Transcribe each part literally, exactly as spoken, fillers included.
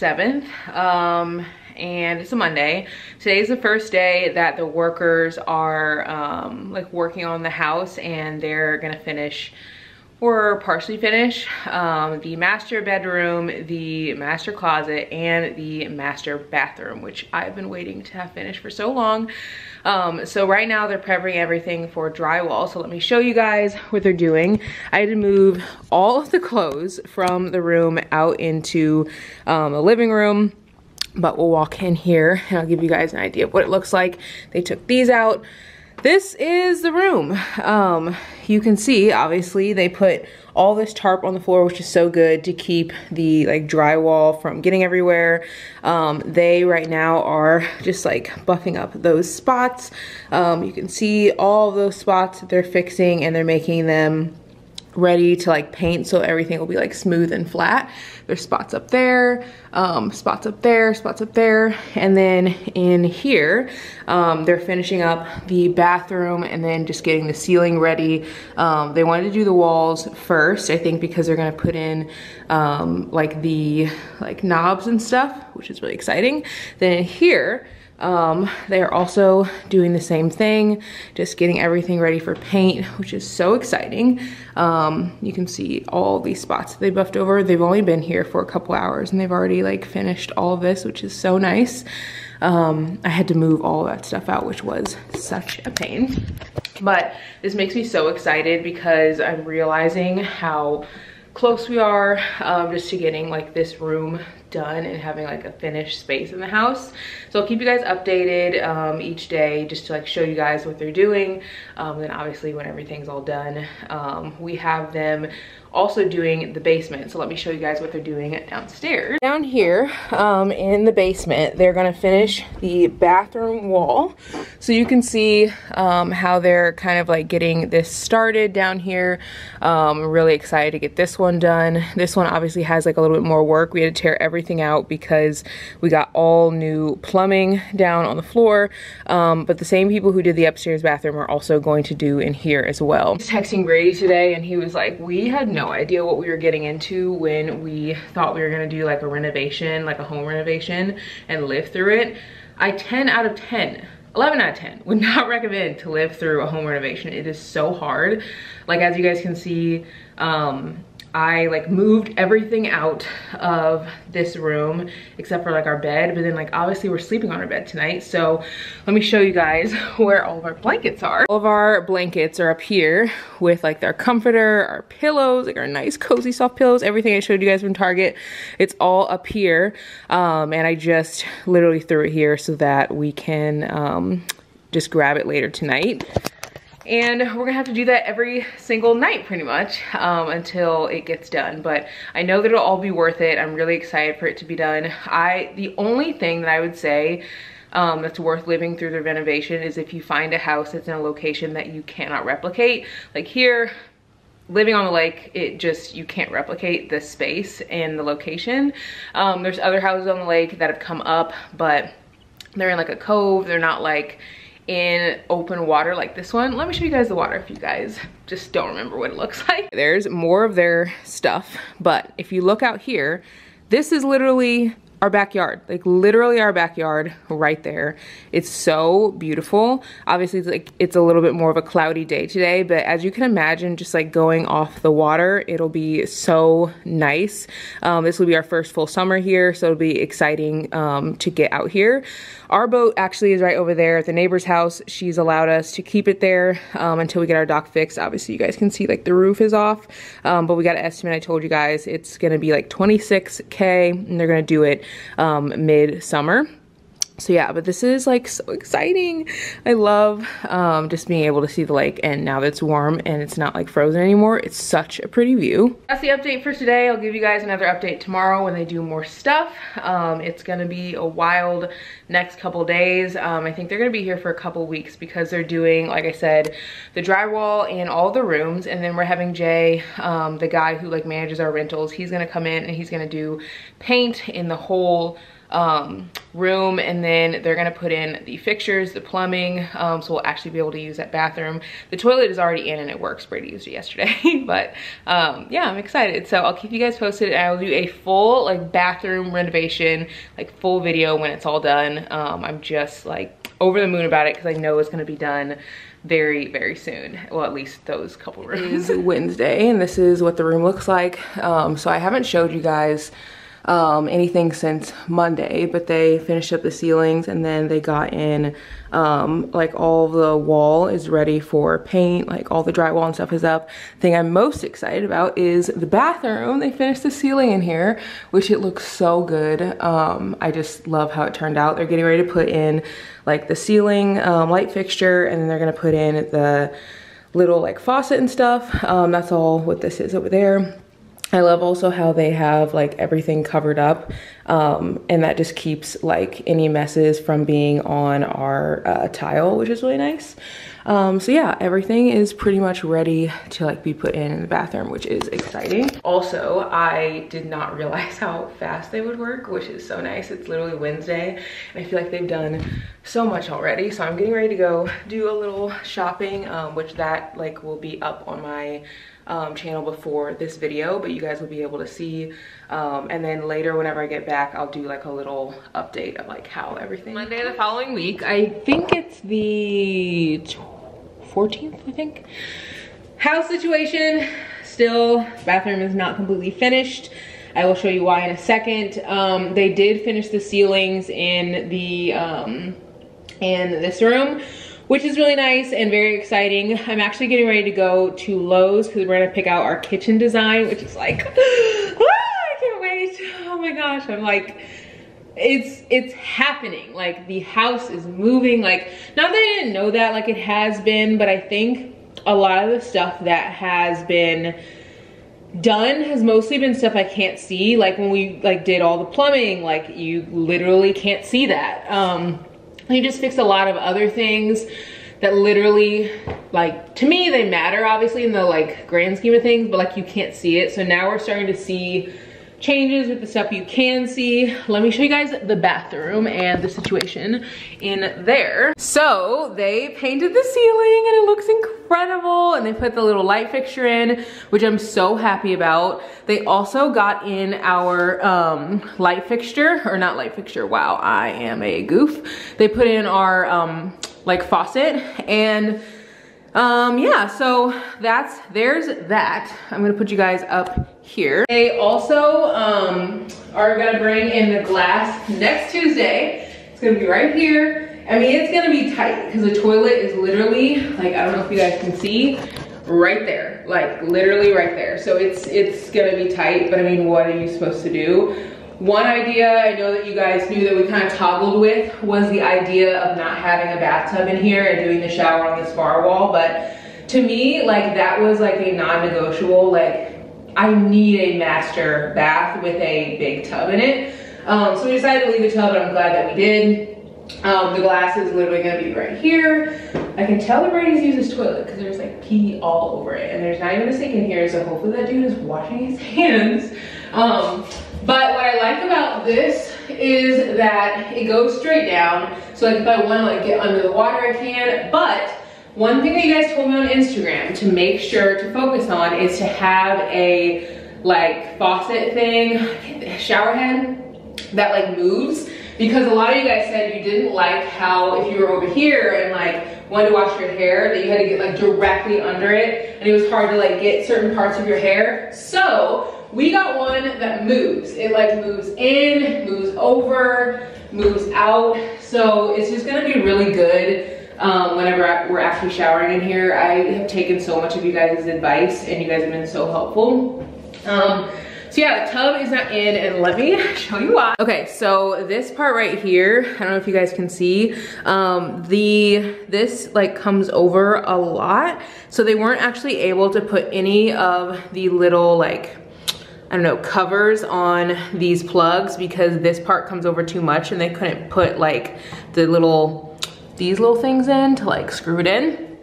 March seventh, um, and it's a Monday. Today's the first day that the workers are um, like working on the house, and they're gonna finish or partially finish um, the master bedroom, the master closet, and the master bathroom, which I've been waiting to have finished for so long. Um, so right now they're prepping everything for drywall. So let me show you guys what they're doing. I had to move all of the clothes from the room out into um, the living room, but we'll walk in here and I'll give you guys an idea of what it looks like. They took these out. This is the room. Um, you can see, obviously, they put all this tarp on the floor, which is so good to keep the like drywall from getting everywhere. Um, they right now are just like buffing up those spots. Um, you can see all those spots that they're fixing, and they're making them ready to like paint, so everything will be like smooth and flat. There's spots up there, um, spots up there, spots up there, and then in here um, they're finishing up the bathroom and then just getting the ceiling ready. Um, they wanted to do the walls first, I think, because they're gonna put in um, like the like knobs and stuff, which is really exciting. Then in here Um, they are also doing the same thing, just getting everything ready for paint, which is so exciting. Um, you can see all these spots that they buffed over. They've only been here for a couple hours and they've already like finished all of this, which is so nice. Um, I had to move all that stuff out, which was such a pain. But this makes me so excited because I'm realizing how close we are um, just to getting like this room done and having like a finished space in the house. So I'll keep you guys updated um, each day just to like show you guys what they're doing. Um, then obviously when everything's all done, um, we have them also doing the basement. So let me show you guys what they're doing downstairs. Down here um, in the basement, they're gonna finish the bathroom wall. So you can see um, how they're kind of like getting this started down here. Um, really excited to get this one done. This one obviously has like a little bit more work. We had to tear everything out because we got all new plumbing down on the floor. Um, but the same people who did the upstairs bathroom are also going to do in here as well. I was texting Grady today and he was like, we had no idea what we were getting into when we thought we were gonna do like a renovation, like a home renovation, and live through it. I ten out of ten, eleven out of ten would not recommend to live through a home renovation. It is so hard. Like, as you guys can see, um, I like moved everything out of this room except for like our bed, but then like obviously we're sleeping on our bed tonight. So let me show you guys where all of our blankets are. All of our blankets are up here with like their comforter, our pillows, like our nice cozy soft pillows, everything I showed you guys from Target. It's all up here. Um, and I just literally threw it here so that we can um, just grab it later tonight. And we're gonna have to do that every single night pretty much um, until it gets done. But I know that it'll all be worth it. I'm really excited for it to be done. I, the only thing that I would say um, that's worth living through the renovation is if you find a house that's in a location that you cannot replicate. Like here, living on the lake, it just, you can't replicate the space and the location. Um, there's other houses on the lake that have come up, but they're in like a cove. They're not like in open water like this one. Let me show you guys the water if you guys just don't remember what it looks like. There's more of their stuff, but if you look out here, this is literally our backyard, like literally our backyard right there. It's so beautiful. Obviously it's like it's a little bit more of a cloudy day today, but as you can imagine, just like going off the water, it'll be so nice. Um, this will be our first full summer here, so it'll be exciting um, to get out here. Our boat actually is right over there at the neighbor's house. She's allowed us to keep it there um, until we get our dock fixed. Obviously you guys can see like the roof is off, um, but we got an estimate. I told you guys it's gonna be like twenty-six K and they're gonna do it um mid-summer. So yeah, but this is like so exciting. I love um just being able to see the lake, and now that it's warm and it's not like frozen anymore, it's such a pretty view. That's the update for today. I'll give you guys another update tomorrow when they do more stuff. Um it's gonna be a wild next couple days. um I think they're gonna be here for a couple weeks because they're doing, like I said, the drywall in all the rooms, and then we're having Jay, um the guy who like manages our rentals, he's gonna come in and he's gonna do paint in the whole um, room, and then they're gonna put in the fixtures, the plumbing, um, so we'll actually be able to use that bathroom. The toilet is already in and it works, Brady used it yesterday, but um, yeah, I'm excited. So I'll keep you guys posted, and I will do a full like bathroom renovation, like full video when it's all done. Um, I'm just like over the moon about it because I know it's gonna be done very, very soon. Well, at least those couple rooms. It is Wednesday, and this is what the room looks like. Um, so I haven't showed you guys um, anything since Monday, but they finished up the ceilings, and then they got in, um, like all the wall is ready for paint, like all the drywall and stuff is up. The thing I'm most excited about is the bathroom. They finished the ceiling in here, which it looks so good. Um, I just love how it turned out. They're getting ready to put in like the ceiling, um, light fixture, and then they're gonna put in the little like faucet and stuff. Um, that's all what this is over there. I love also how they have like everything covered up, um, and that just keeps like any messes from being on our uh, tile, which is really nice. Um, so yeah, everything is pretty much ready to like be put in in the bathroom, which is exciting. Also, I did not realize how fast they would work, which is so nice. It's literally Wednesday, and I feel like they've done so much already. So I'm getting ready to go do a little shopping, um, which that like will be up on my Um, channel before this video, but you guys will be able to see, um, and then later whenever I get back, I'll do like a little update of like how everything. Monday the following week, I think it's the fourteenth, I think. House situation, still bathroom is not completely finished. I will show you why in a second. Um, they did finish the ceilings in the um, in this room, which is really nice and very exciting. I'm actually getting ready to go to Lowe's because we're gonna pick out our kitchen design, which is like, ah, I can't wait. Oh my gosh, I'm like, it's it's happening. Like the house is moving. Like, not that I didn't know that, like it has been, but I think a lot of the stuff that has been done has mostly been stuff I can't see. Like when we like did all the plumbing, like you literally can't see that. Um, They just fixed a lot of other things that literally, like, to me, they matter, obviously, in the, like, grand scheme of things, but, like, you can't see it. So now we're starting to see changes with the stuff you can see. Let me show you guys the bathroom and the situation in there. So they painted the ceiling, and it looks incredible, and they put the little light fixture in, which I'm so happy about. They also got in our um, light fixture, or not light fixture, wow, I am a goof. They put in our um, like faucet, and Um, yeah, so that's, there's that. I'm gonna put you guys up here. They also um, are gonna bring in the glass next Tuesday. It's gonna be right here. I mean, it's gonna be tight because the toilet is literally, like, I don't know if you guys can see, right there, like literally right there. So it's, it's gonna be tight, but I mean, what are you supposed to do? One idea I know that you guys knew that we kind of toggled with was the idea of not having a bathtub in here and doing the shower on this far wall, but to me, like, that was like a non-negotiable, like, I need a master bath with a big tub in it. Um, so we decided to leave the tub, and I'm glad that we did. Um, the glass is literally gonna be right here. I can tell that Brady's used his toilet because there's like pee all over it, and there's not even a sink in here, so hopefully that dude is washing his hands. Um, But what I like about this is that it goes straight down. So like if I wanna like get under the water, I can. But one thing that you guys told me on Instagram to make sure to focus on is to have a like faucet thing, shower head that like moves. Because a lot of you guys said you didn't like how if you were over here and like wanted to wash your hair that you had to get like directly under it, and it was hard to like get certain parts of your hair. So we got one that moves. It like moves in, moves over, moves out. So it's just gonna be really good um, whenever I, we're actually showering in here. I have taken so much of you guys' advice, and you guys have been so helpful. Um, so yeah, the tub is not in, and let me show you why. Okay, so this part right here, I don't know if you guys can see, um, the this like comes over a lot. So they weren't actually able to put any of the little like, I don't know, covers on these plugs because this part comes over too much, and they couldn't put like the little, these little things in to like screw it in.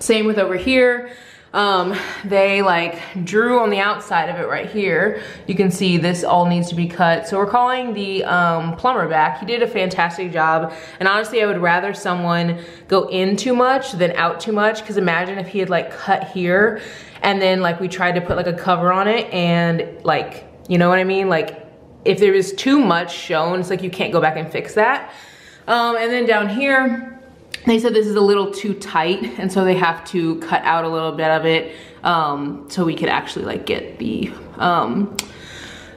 Same with over here. Um, they like drew on the outside of it right here. You can see this all needs to be cut. So we're calling the um, plumber back. He did a fantastic job. And honestly, I would rather someone go in too much than out too much. Cause imagine if he had like cut here and then like we tried to put like a cover on it and like, you know what I mean? Like if there was too much shown, it's like you can't go back and fix that. Um, and then down here, they said this is a little too tight, and so they have to cut out a little bit of it um, so we could actually like get the um,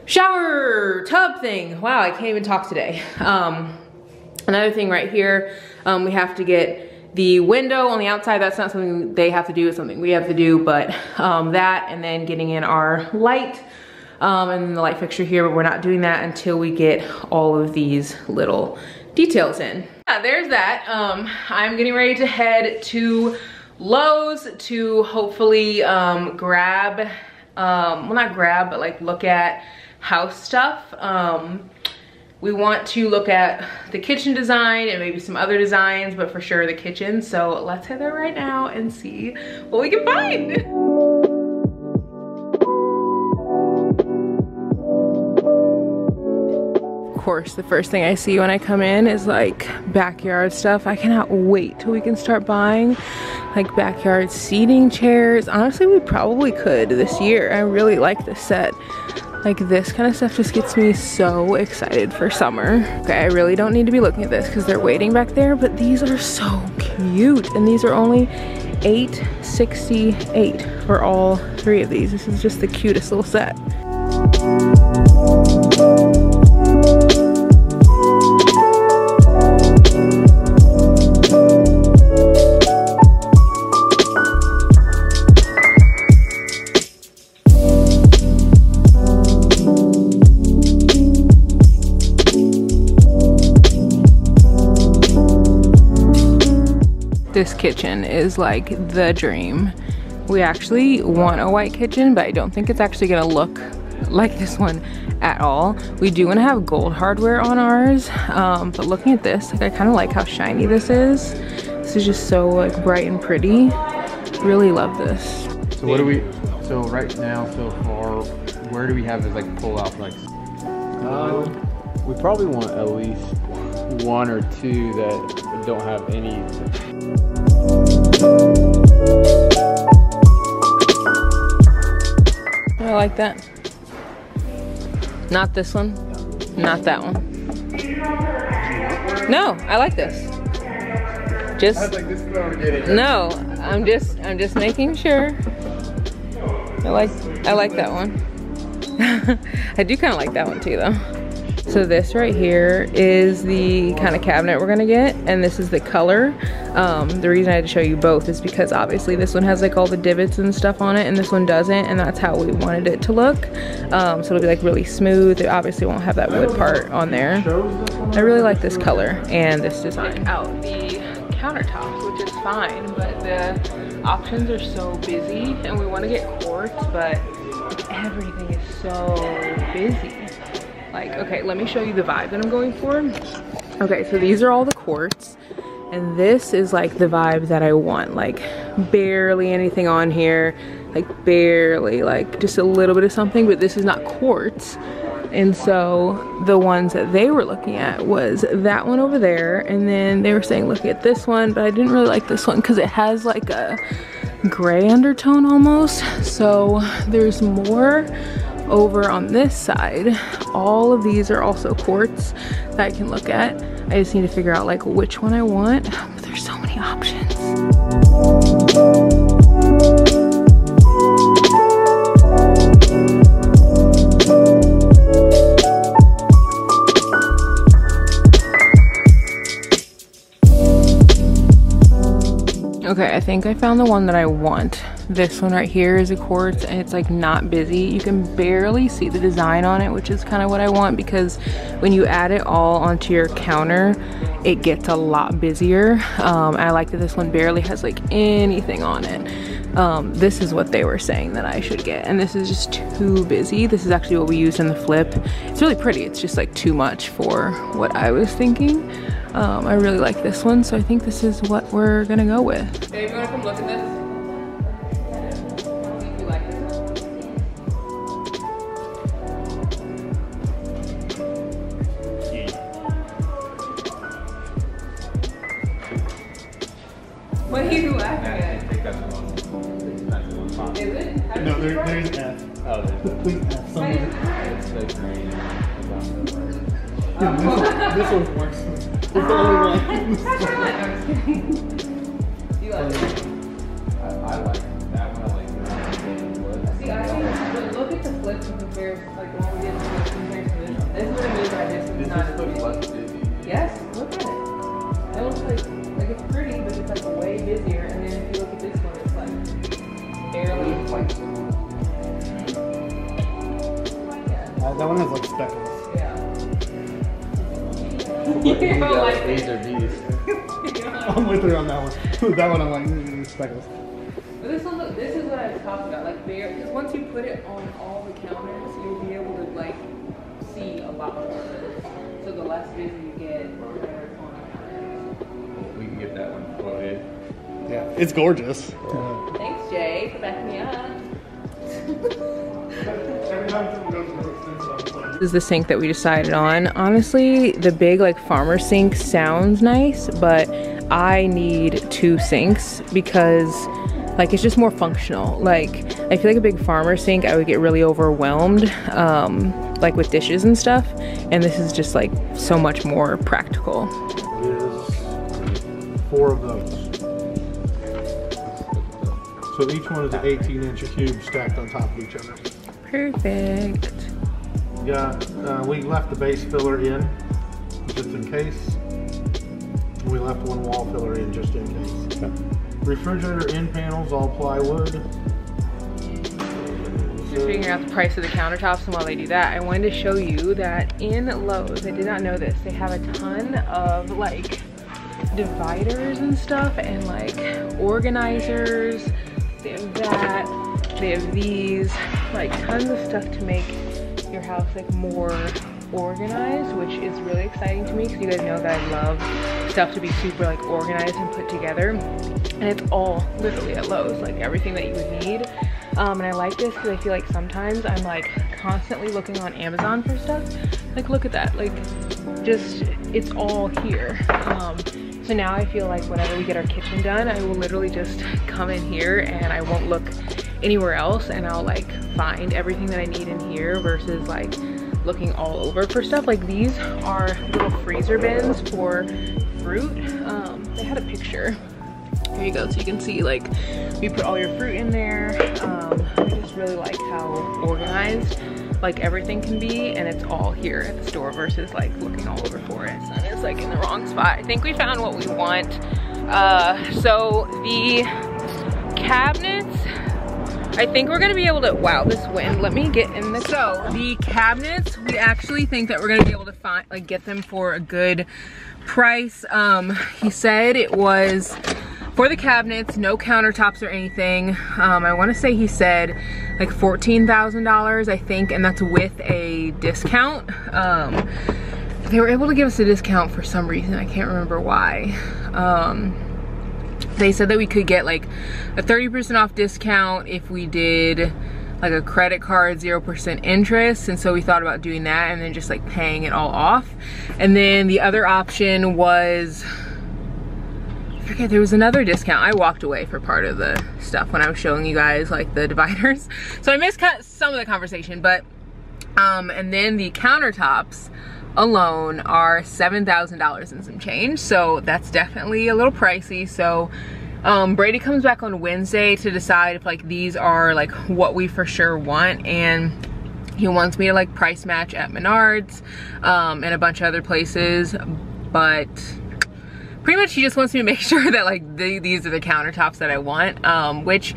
shower tub thing. Wow, I can't even talk today. Um, another thing right here, um, we have to get the window on the outside. That's not something they have to do, it's something we have to do, but um, that and then getting in our light um, and then the light fixture here, but we're not doing that until we get all of these little details in. Yeah, there's that. Um, I'm getting ready to head to Lowe's to hopefully um, grab, um, well not grab, but like look at house stuff. Um, we want to look at the kitchen design and maybe some other designs, but for sure the kitchen. So let's head there right now and see what we can find. Of course, the first thing I see when I come in is like backyard stuff. I cannot wait till we can start buying like backyard seating chairs. Honestly, we probably could this year. I really like this set. Like this kind of stuff just gets me so excited for summer. Okay, I really don't need to be looking at this because they're waiting back there, but these are so cute. And these are only eight sixty-eight for all three of these. This is just the cutest little set. This kitchen is like the dream. We actually want a white kitchen, but I don't think it's actually gonna look like this one at all. We do wanna have gold hardware on ours, um, but looking at this, like I kinda like how shiny this is. This is just so like bright and pretty. Really love this. So what do we, so right now, so far, where do we have this like pull off like? Um, we probably want at least one or two that don't have any. I like that. Not this one. Not that one. No, I like this. Just no. I'm just I'm just making sure. I like I like that one. I do kind of like that one too, though. So this right here is the kind of cabinet we're gonna get, and this is the color. Um, the reason I had to show you both is because obviously this one has like all the divots and stuff on it, and this one doesn't, and that's how we wanted it to look. Um, so it'll be like really smooth. It obviously won't have that wood part on there. I really like this color and this design. Out the countertops, which is fine, but the options are so busy, and we wanna get quartz, but everything is so busy. Like, okay, let me show you the vibe that I'm going for. Okay, so these are all the quartz, and this is like the vibe that I want. Like barely anything on here, like barely, like just a little bit of something, but this is not quartz. And so the ones that they were looking at was that one over there, and then they were saying look at this one, but I didn't really like this one because it has like a gray undertone almost. So there's more over on this side. All of these are also quartz that I can look at. I just need to figure out like which one I want, but there's so many options. Okay, I think I found the one that I want. This one right here is a quartz, and it's like not busy. You can barely see the design on it, which is kind of what I want, because when you add it all onto your counter, it gets a lot busier. Um, I like that this one barely has like anything on it. Um, this is what they were saying that I should get, and this is just too busy. This is actually what we used in the flip. It's really pretty. It's just like too much for what I was thinking. Um, I really like this one, so I think this is what we're gonna go with. Babe, you wanna come look at this? Well, he grew up here. They cut the one. They would? No, there, there's F. Oh, there's F. F somewhere. It's the green. Yeah, oh. This one works. It's the only one. That's what I like. No, I'm just kidding. You like it? I, I like that one. I like that one. See, I think, but look at the flips and compare, like, the one we did compared to this. This is what it is right there, so it's not a movie. Yes, look at it. It looks like, like it's pretty, but it's like way busier. And then if you look at this one, it's like barely white. Uh, that one has like speckles. Yeah. You don't like these are these. I'm with her on that one. That one I'm like mm, speckles. But this one, look, this is what I was talking about. Like bare, because once you put it on all the counters, you'll be able to like see a lot more of it. So the less busy you get. Get that one floated. Yeah, it's gorgeous. Yeah. Thanks, Jay, for backing me up. This is the sink that we decided on. Honestly, the big like farmer sink sounds nice, but I need two sinks because like it's just more functional. Like I feel like a big farmer sink, I would get really overwhelmed, um, like with dishes and stuff. And this is just like so much more practical. Four of those. So each one is an eighteen inch cube stacked on top of each other. Perfect. We got, uh, we left the base filler in just in case. We left one wall filler in just in case. Okay. Refrigerator end panels, all plywood. Just figuring out the price of the countertops, and while they do that, I wanted to show you that in Lowe's, I did not know this, they have a ton of like dividers and stuff and like organizers. They have that, they have these, like tons of stuff to make your house like more organized, which is really exciting to me because you guys know that I love stuff to be super like organized and put together, and it's all literally at Lowe's, like everything that you would need. Um, and I like this because I feel like sometimes I'm like constantly looking on Amazon for stuff. Like look at that, like just it's all here. Um, so now I feel like whenever we get our kitchen done, I will literally just come in here and I won't look anywhere else, and I'll like find everything that I need in here versus like looking all over for stuff. Like these are little freezer bins for fruit. Um, they had a picture. Here you go, so you can see like we put all your fruit in there. Um, I just really like how organized like everything can be, and it's all here at the store versus like looking all over for it. Sun is like in the wrong spot. I think we found what we want. Uh, so the cabinets, I think we're gonna be able to, wow, this wind, let me get in the, so the cabinets, we actually think that we're gonna be able to find, like get them for a good price. Um, he said it was, for the cabinets, no countertops or anything. Um, I wanna say he said like fourteen thousand dollars, I think, and that's with a discount. Um, they were able to give us a discount for some reason, I can't remember why. Um, they said that we could get like a thirty percent off discount if we did like a credit card, zero percent interest, and so we thought about doing that and then just like paying it all off. And then the other option was, okay, there was another discount. I walked away for part of the stuff when I was showing you guys like the dividers. So I missed some of the conversation, but, um, and then the countertops alone are seven thousand dollars and some change. So that's definitely a little pricey. So, um, Brady comes back on Wednesday to decide if like these are like what we for sure want. And he wants me to like price match at Menards, um, and a bunch of other places, but pretty much he just wants me to make sure that like the, these are the countertops that I want, um, which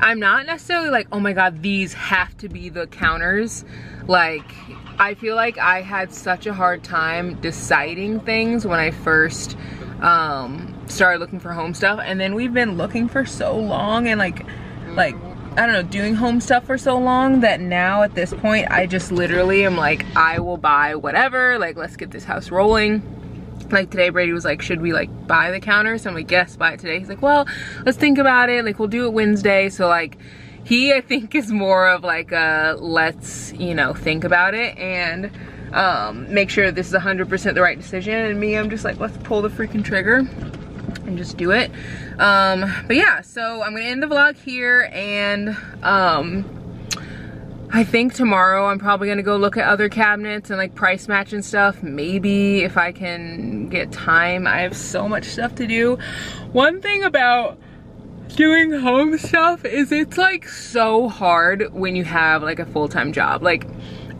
I'm not necessarily like, oh my God, these have to be the counters. Like, I feel like I had such a hard time deciding things when I first um, started looking for home stuff. And then we've been looking for so long and like, like, I don't know, doing home stuff for so long that now at this point, I just literally am like, I will buy whatever, like let's get this house rolling. Like today, Brady was like, should we like buy the counters? So I'm like, yes, buy it today. He's like, well, let's think about it. Like, we'll do it Wednesday. So like, he, I think is more of like a, let's, you know, think about it and um, make sure this is one hundred percent the right decision. And me, I'm just like, let's pull the freaking trigger. and just do it. Um, but yeah, so I'm gonna end the vlog here, and um, I think tomorrow I'm probably gonna go look at other cabinets and like price match and stuff. Maybe if I can get time. I have so much stuff to do. One thing about doing home stuff is it's like so hard when you have like a full-time job. Like,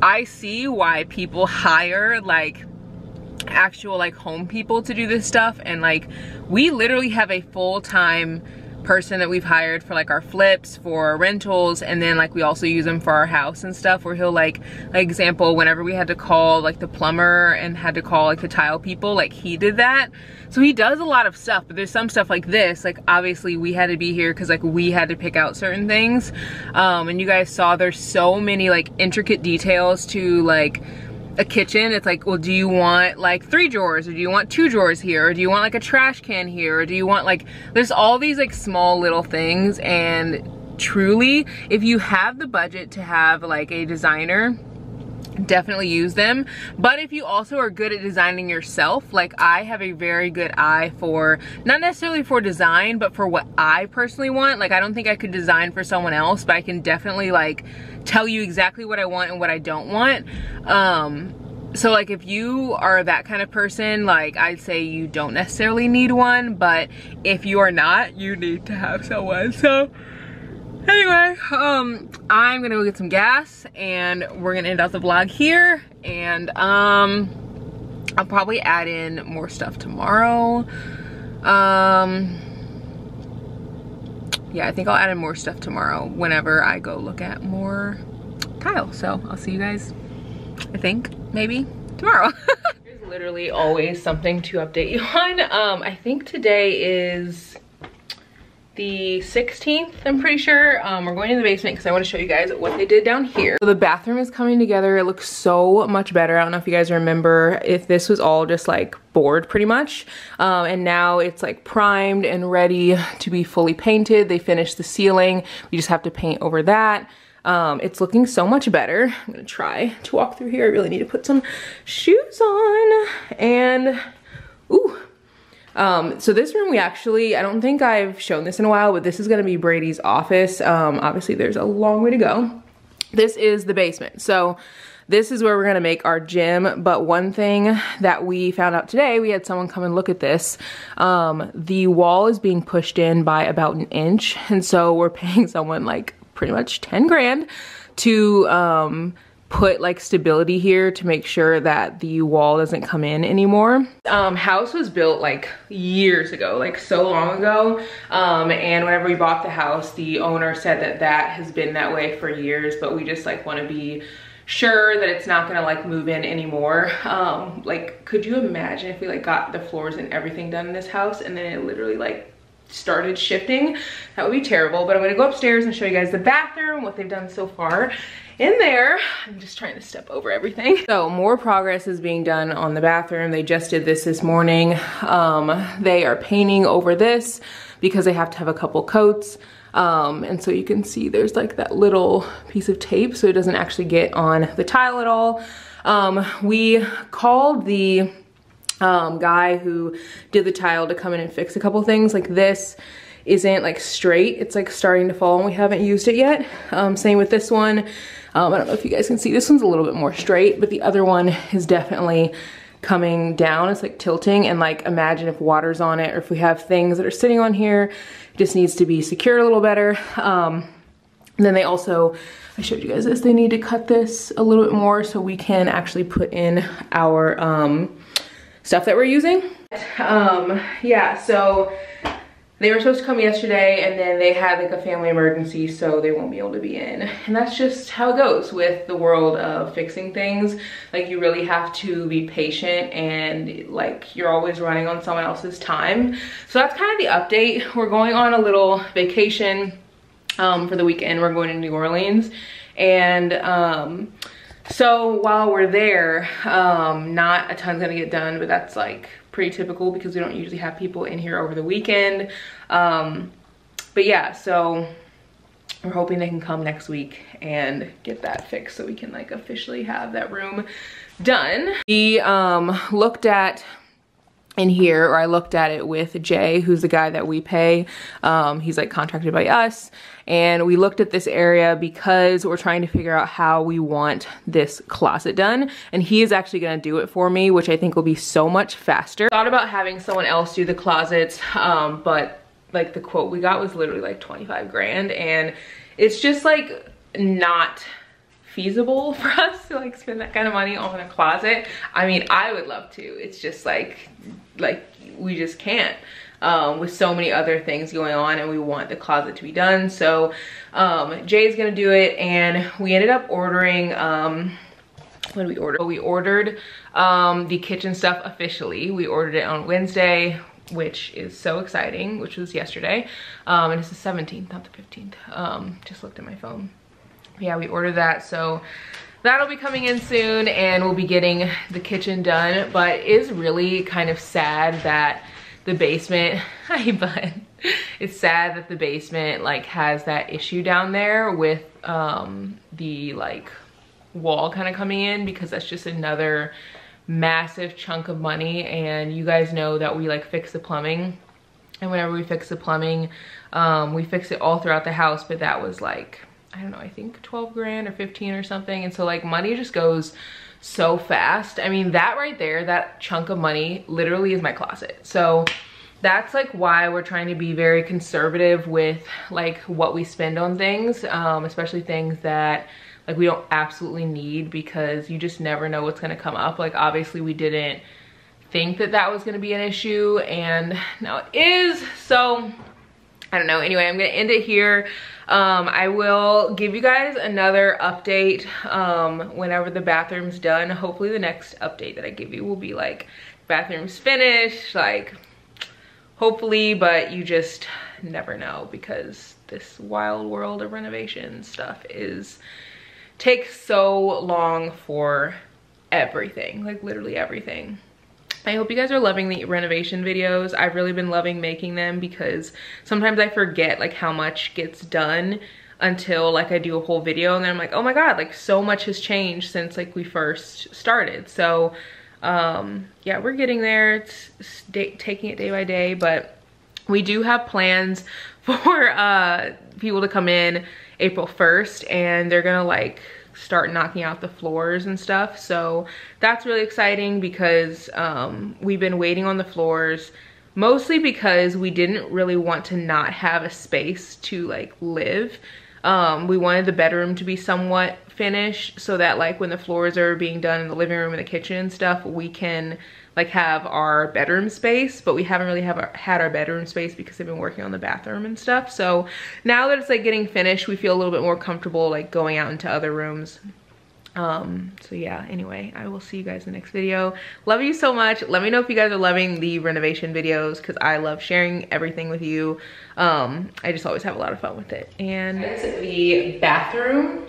I see why people hire like actual like home people to do this stuff, and like we literally have a full-time person that we've hired for like our flips, for our rentals, and then like we also use him for our house and stuff, where he'll like, like example, whenever we had to call like the plumber and had to call like the tile people, like he did that. So he does a lot of stuff, but there's some stuff like this, like obviously we had to be here because like we had to pick out certain things, um, and you guys saw there's so many like intricate details to like a kitchen. It's like, well, do you want like three drawers, or do you want two drawers here, or do you want like a trash can here, or do you want like, there's all these like small little things. And truly, if you have the budget to have like a designer, definitely use them. But if you also are good at designing yourself, like I have a very good eye for, not necessarily for design, but for what I personally want. Like, I don't think I could design for someone else, but I can definitely like tell you exactly what I want and what I don't want. Um, so like if you are that kind of person, like I'd say you don't necessarily need one, but if you are not, you need to have someone. So anyway, um, I'm gonna go get some gas, and we're gonna end out the vlog here, and um, I'll probably add in more stuff tomorrow. Um, yeah, I think I'll add in more stuff tomorrow whenever I go look at more tile. So I'll see you guys, I think, maybe tomorrow. There's literally always something to update you on. Um, I think today is the sixteenth, I'm pretty sure. Um, we're going to the basement because I want to show you guys what they did down here. So the bathroom is coming together. It looks so much better. I don't know if you guys remember, if this was all just like board pretty much. Um, and now it's like primed and ready to be fully painted. They finished the ceiling. We just have to paint over that. Um, it's looking so much better. I'm gonna try to walk through here. I really need to put some shoes on. And ooh. Um, so this room, we actually, I don't think I've shown this in a while, but this is gonna be Brady's office. Um, obviously there's a long way to go. This is the basement. So this is where we're gonna make our gym. But one thing that we found out today, we had someone come and look at this. Um, the wall is being pushed in by about an inch. And so we're paying someone like pretty much ten grand to, um, put like stability here to make sure that the wall doesn't come in anymore. Um, house was built like years ago, like so long ago. Um, and whenever we bought the house, the owner said that that has been that way for years, but we just like want to be sure that it's not gonna like move in anymore. Um, like, could you imagine if we like got the floors and everything done in this house and then it literally like started shifting? That would be terrible. But I'm gonna go upstairs and show you guys the bathroom, what they've done so far in there. I'm just trying to step over everything. So more progress is being done on the bathroom. They just did this this morning. Um, they are painting over this because they have to have a couple coats. Um, and so you can see there's like that little piece of tape so it doesn't actually get on the tile at all. Um, we called the um, guy who did the tile to come in and fix a couple things. Like this isn't like straight. It's like starting to fall and we haven't used it yet. Um, same with this one. Um, I don't know if you guys can see, this one's a little bit more straight, but the other one is definitely coming down. It's like tilting, and like imagine if water's on it, or if we have things that are sitting on here, it just needs to be secured a little better. Um, and then they also, I showed you guys this, they need to cut this a little bit more so we can actually put in our um, stuff that we're using. Um, yeah, so they were supposed to come yesterday and then they had like a family emergency, so they won't be able to be in. And that's just how it goes with the world of fixing things. Like, you really have to be patient, and like you're always running on someone else's time. So that's kind of the update. We're going on a little vacation um, for the weekend. We're going to New Orleans. And um, so while we're there, um, not a ton's gonna get done, but that's like pretty typical because we don't usually have people in here over the weekend. Um, but yeah, so we're hoping they can come next week and get that fixed so we can like officially have that room done. We um, looked at in here, or I looked at it with Jay, who's the guy that we pay. Um, he's like contracted by us. And we looked at this area because we're trying to figure out how we want this closet done. And he is actually gonna do it for me, which I think will be so much faster. Thought about having someone else do the closets, um, but like the quote we got was literally like twenty-five grand. And it's just like not feasible for us to like spend that kind of money on a closet. I mean, I would love to. It's just like, like we just can't um, with so many other things going on, and we want the closet to be done. So um, Jay's gonna do it, and we ended up ordering, um, what did we order? We ordered um, the kitchen stuff officially. We ordered it on Wednesday, which is so exciting, which was yesterday. Um, and it's the seventeenth, not the fifteenth. Um, just looked at my phone. Yeah, we ordered that, so that'll be coming in soon, and we'll be getting the kitchen done. But it is really kind of sad that the basement, hi bud. It's sad that the basement like has that issue down there with um, the like wall kind of coming in, because that's just another massive chunk of money. And you guys know that we like fix the plumbing, and whenever we fix the plumbing, um, we fix it all throughout the house, but that was like, I don't know, I think twelve grand or fifteen or something. And so like money just goes so fast. I mean, that right there, that chunk of money literally is my closet. So that's like why we're trying to be very conservative with like what we spend on things, um, especially things that like we don't absolutely need, because you just never know what's gonna come up. Like obviously we didn't think that that was gonna be an issue, and now it is, so I don't know. Anyway, I'm gonna end it here. Um, I will give you guys another update um, whenever the bathroom's done. Hopefully the next update that I give you will be like, bathroom's finished, like hopefully, but you just never know, because this wild world of renovation stuff is, takes so long for everything, like literally everything. I hope you guys are loving the renovation videos. I've really been loving making them, because sometimes I forget like how much gets done until like I do a whole video, and then I'm like, oh my God, like so much has changed since like we first started. So um, yeah, we're getting there. It's, it's day, taking it day by day, but we do have plans for uh, people to come in April first, and they're gonna like start knocking out the floors and stuff. So that's really exciting, because um, we've been waiting on the floors, mostly because we didn't really want to not have a space to like live. Um, we wanted the bedroom to be somewhat finished, so that like when the floors are being done in the living room and the kitchen and stuff, we can like have our bedroom space. But we haven't really have our, had our bedroom space, because they've been working on the bathroom and stuff. So now that it's like getting finished, we feel a little bit more comfortable like going out into other rooms. Um, so yeah, anyway, I will see you guys in the next video. Love you so much. Let me know if you guys are loving the renovation videos, because I love sharing everything with you. Um, I just always have a lot of fun with it. And the bathroom,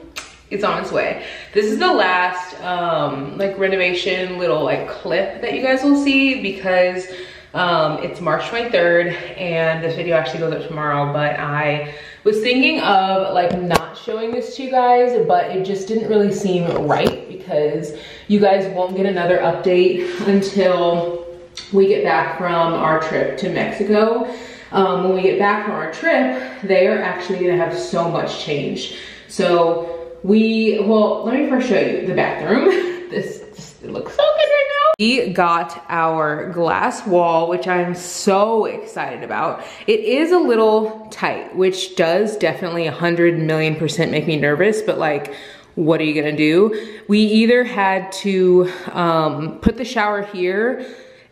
it's on its way. This is the last um, like renovation little like clip that you guys will see, because um, it's March twenty-third, and this video actually goes up tomorrow. But I was thinking of like not showing this to you guys, but it just didn't really seem right, because you guys won't get another update until we get back from our trip to Mexico. Um, when we get back from our trip, they are actually gonna have so much change. So We, well, let me first show you the bathroom. This, this it looks so good right now. We got our glass wall, which I'm so excited about. It is a little tight, which does definitely a hundred million percent make me nervous, but like, what are you gonna do? We either had to um, put the shower here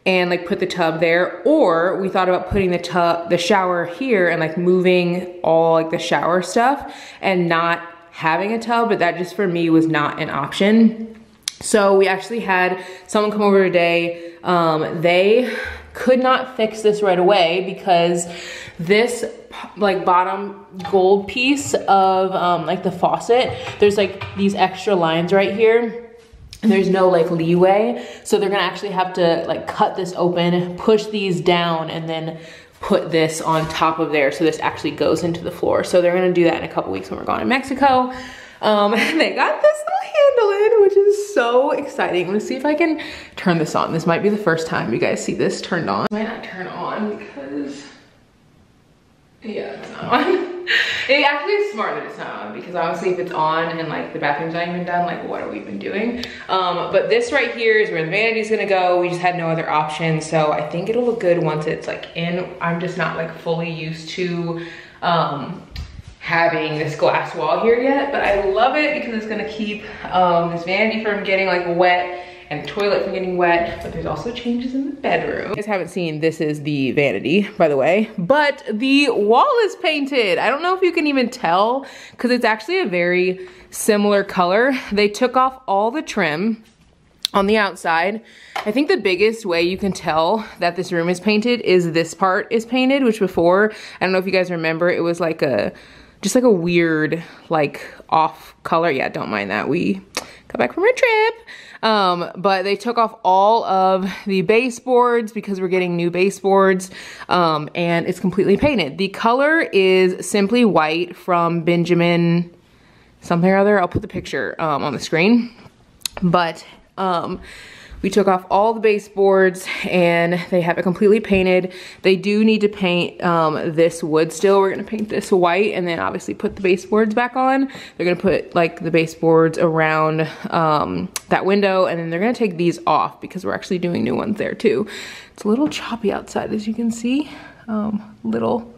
and like put the tub there, or we thought about putting the tub, the shower here and like moving all like the shower stuff and not having a tub, but that just for me was not an option. So we actually had someone come over today. Um, they could not fix this right away, because this like bottom gold piece of um, like the faucet, there's like these extra lines right here, and there's no like leeway. So they're gonna actually have to like cut this open, push these down, and then put this on top of there, so this actually goes into the floor. So they're gonna do that in a couple weeks when we're gone in Mexico. Um, and they got this little handle in, which is so exciting. I'm gonna see if I can turn this on. This might be the first time you guys see this turned on. It might not turn on because, yeah, it's not on. It actually is smart that it's not on, because obviously if it's on and like the bathroom's not even done, like what have we been doing? Um, but this right here is where the vanity's gonna go. We just had no other option. So I think it'll look good once it's like in. I'm just not like fully used to um, having this glass wall here yet, but I love it because it's gonna keep um, this vanity from getting like wet and the toilet from getting wet, but there's also changes in the bedroom. You guys haven't seen, this is the vanity, by the way, but the wall is painted. I don't know if you can even tell, because it's actually a very similar color. They took off all the trim on the outside. I think the biggest way you can tell that this room is painted is this part is painted, which before, I don't know if you guys remember, it was like a, just like a weird, like off color. Yeah, don't mind that. We got back from our trip. Um, but they took off all of the baseboards because we're getting new baseboards, um, and it's completely painted. The color is simply white from Benjamin something or other. I'll put the picture um, on the screen. But um, we took off all the baseboards and they have it completely painted. They do need to paint um, this wood still. We're gonna paint this white and then obviously put the baseboards back on. They're gonna put like the baseboards around um, that window, and then they're gonna take these off because we're actually doing new ones there too. It's a little choppy outside, as you can see. Um, little,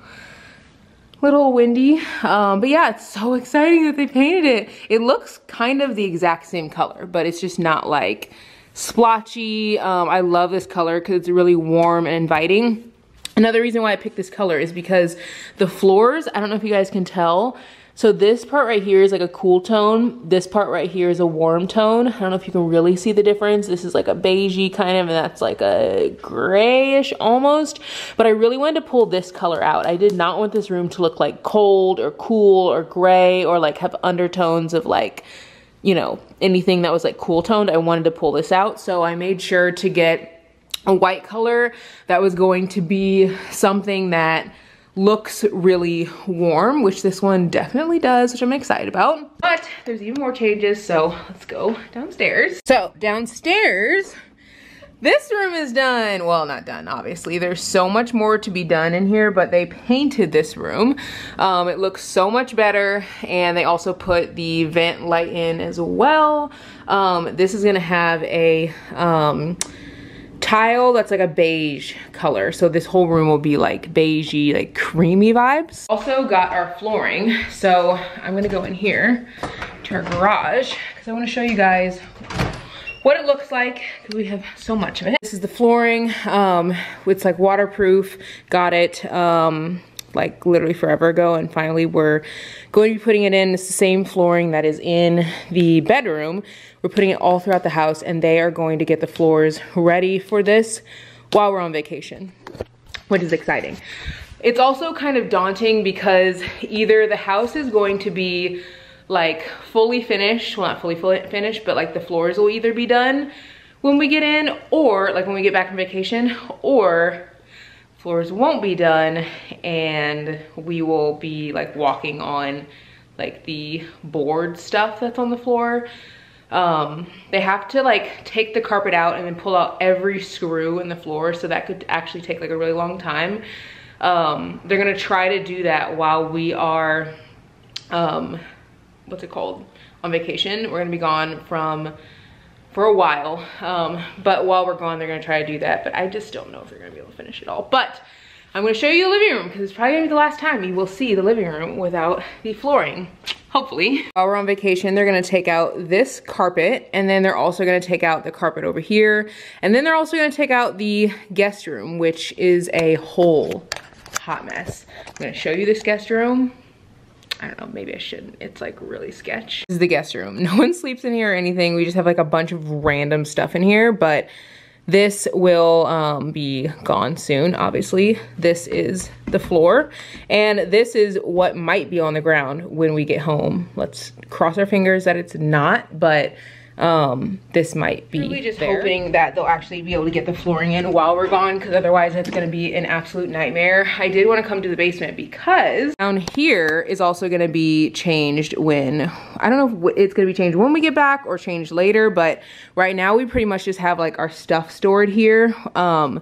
little windy, um, but yeah, it's so exciting that they painted it. It looks kind of the exact same color, but it's just not like splotchy. um, I love this color because it's really warm and inviting. Another reason why I picked this color is because the floors, I don't know if you guys can tell, so this part right here is like a cool tone, this part right here is a warm tone. I don't know if you can really see the difference. This is like a beigey kind of, and that's like a grayish almost, but I really wanted to pull this color out. I did not want this room to look like cold or cool or gray or like have undertones of like, you know, anything that was like cool toned. I wanted to pull this out. So I made sure to get a white color that was going to be something that looks really warm, which this one definitely does, which I'm excited about. But there's even more changes, so let's go downstairs. So downstairs, this room is done. Well, not done, obviously. There's so much more to be done in here, but they painted this room. Um, it looks so much better, and they also put the vent light in as well. Um, this is gonna have a um, tile that's like a beige color, so this whole room will be like beigey, like creamy vibes. Also got our flooring, so I'm gonna go in here to our garage, because I wanna show you guys what it looks like, because we have so much of it. This is the flooring. Um, it's like waterproof. Got it um, like literally forever ago, and finally we're going to be putting it in. It's the same flooring that is in the bedroom. We're putting it all throughout the house, and they are going to get the floors ready for this while we're on vacation, which is exciting. It's also kind of daunting because either the house is going to be like fully finished, well not fully finished, but like the floors will either be done when we get in, or like when we get back from vacation, or floors won't be done and we will be like walking on like the board stuff that's on the floor. Um, they have to like take the carpet out and then pull out every screw in the floor, so that could actually take like a really long time. Um, they're gonna try to do that while we are um, what's it called, on vacation. We're gonna be gone from for a while, um, but while we're gone, they're gonna try to do that, but I just don't know if they're gonna be able to finish it all. But I'm gonna show you the living room, because it's probably gonna be the last time you will see the living room without the flooring, hopefully. While we're on vacation, they're gonna take out this carpet, and then they're also gonna take out the carpet over here, and then they're also gonna take out the guest room, which is a whole hot mess. I'm gonna show you this guest room. I don't know, maybe I shouldn't. It's like really sketch. This is the guest room. No one sleeps in here or anything. We just have like a bunch of random stuff in here, but this will um, be gone soon, obviously. This is the floor, and this is what might be on the ground when we get home. Let's cross our fingers that it's not, but um, this might be really just there. Hoping that they'll actually be able to get the flooring in while we're gone, because otherwise it's going to be an absolute nightmare. I did want to come to the basement because down here is also going to be changed when I don't know if it's gonna be changed when we get back or changed later, but right now we pretty much just have like our stuff stored here. Um,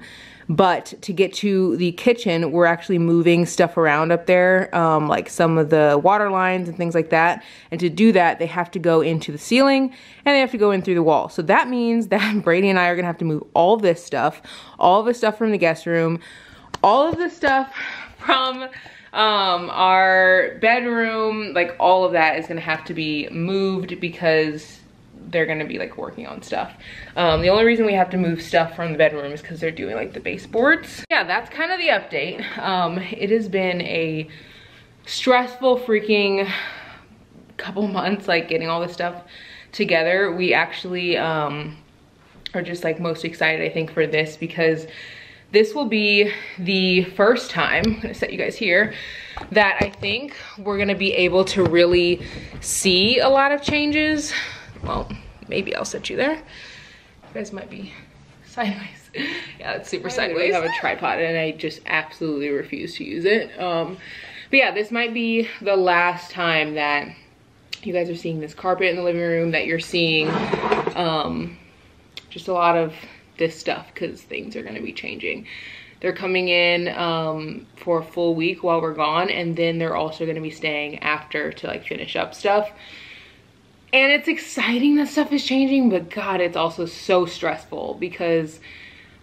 but to get to the kitchen, we're actually moving stuff around up there, um, like some of the water lines and things like that. And to do that, they have to go into the ceiling and they have to go in through the wall. So that means that Brady and I are gonna have to move all this stuff, all this stuff from the guest room, all of this stuff from um, our bedroom, like all of that is gonna have to be moved because they're gonna be like working on stuff. Um, the only reason we have to move stuff from the bedroom is because they're doing like the baseboards. Yeah, that's kind of the update. Um, it has been a stressful freaking couple months, like getting all this stuff together. We actually um, are just like most excited, I think, for this because this will be the first time, I'm gonna set you guys here, that I think we're gonna be able to really see a lot of changes. Well, maybe I'll set you there. You guys might be sideways. Yeah, it's super sideways. I have a tripod and I just absolutely refuse to use it. Um, but yeah, this might be the last time that you guys are seeing this carpet in the living room, that you're seeing um, just a lot of this stuff because things are gonna be changing. They're coming in um, for a full week while we're gone, and then they're also gonna be staying after to like finish up stuff. And it's exciting that stuff is changing, but God, it's also so stressful because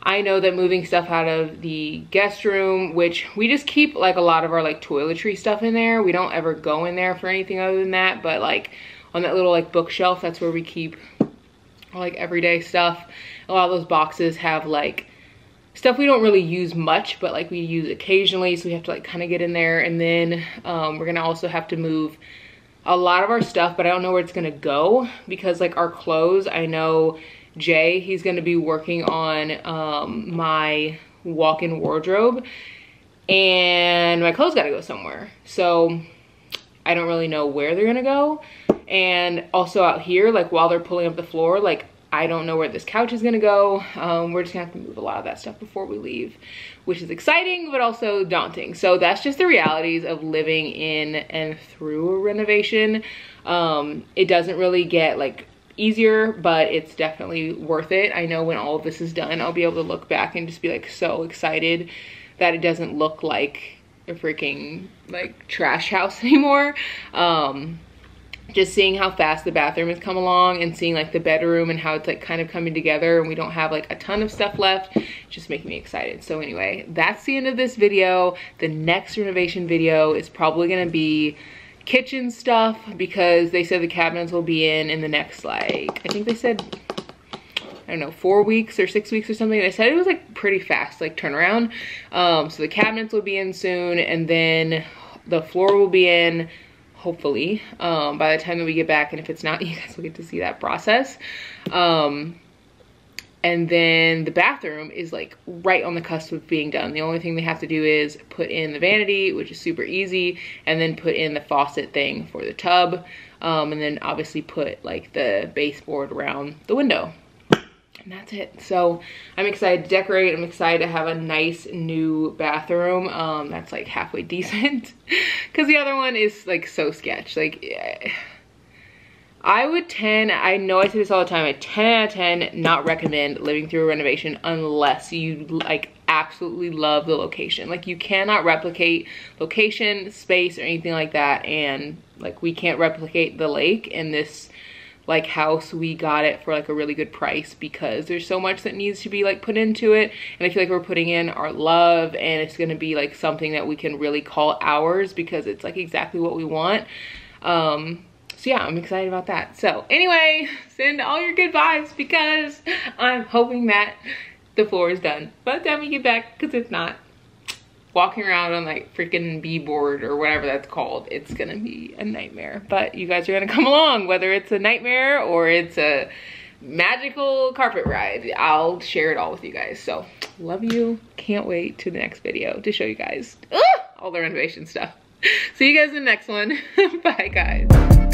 I know that moving stuff out of the guest room, which we just keep like a lot of our like toiletry stuff in there. We don't ever go in there for anything other than that, but like on that little like bookshelf, that's where we keep like everyday stuff. A lot of those boxes have like stuff we don't really use much, but like we use occasionally, so we have to like kind of get in there. And then um, we're gonna also have to move a lot of our stuff, but I don't know where it's gonna go because like our clothes, I know Jay, he's gonna be working on um, my walk-in wardrobe and my clothes gotta go somewhere. So I don't really know where they're gonna go. And also out here, like while they're pulling up the floor, like I don't know where this couch is gonna go. Um, we're just gonna have to move a lot of that stuff before we leave, which is exciting, but also daunting. So that's just the realities of living in and through a renovation. Um, it doesn't really get like easier, but it's definitely worth it. I know when all of this is done, I'll be able to look back and just be like so excited that it doesn't look like a freaking like trash house anymore. Um, Just seeing how fast the bathroom has come along and seeing like the bedroom and how it's like kind of coming together and we don't have like a ton of stuff left, just making me excited. So anyway, that's the end of this video. The next renovation video is probably gonna be kitchen stuff because they said the cabinets will be in in the next like, I think they said, I don't know, four weeks or six weeks or something. They said it was like pretty fast, like turnaround. Um, so the cabinets will be in soon and then the floor will be in hopefully, um, by the time that we get back, and if it's not, you guys will get to see that process. Um, and then the bathroom is like right on the cusp of being done. The only thing they have to do is put in the vanity, which is super easy, and then put in the faucet thing for the tub, um, and then obviously put like the baseboard around the window. And that's it. So I'm excited to decorate. I'm excited to have a nice new bathroom um, that's like halfway decent because the other one is like so sketch. Like I would ten, I know I say this all the time, I ten out of ten not recommend living through a renovation unless you like absolutely love the location. Like you cannot replicate location, space, or anything like that. And like we can't replicate the lake in this like house. We got it for like a really good price because there's so much that needs to be like put into it, and I feel like we're putting in our love and it's gonna be like something that we can really call ours because it's like exactly what we want. Um, so yeah, I'm excited about that. So anyway, send all your good vibes because I'm hoping that the floor is done by the time we get back, because if not, walking around on like freaking b-board or whatever that's called, it's gonna be a nightmare. But you guys are gonna come along, whether it's a nightmare or it's a magical carpet ride. I'll share it all with you guys. So love you, can't wait to the next video to show you guys ah, all the renovation stuff. See you guys in the next one. Bye guys.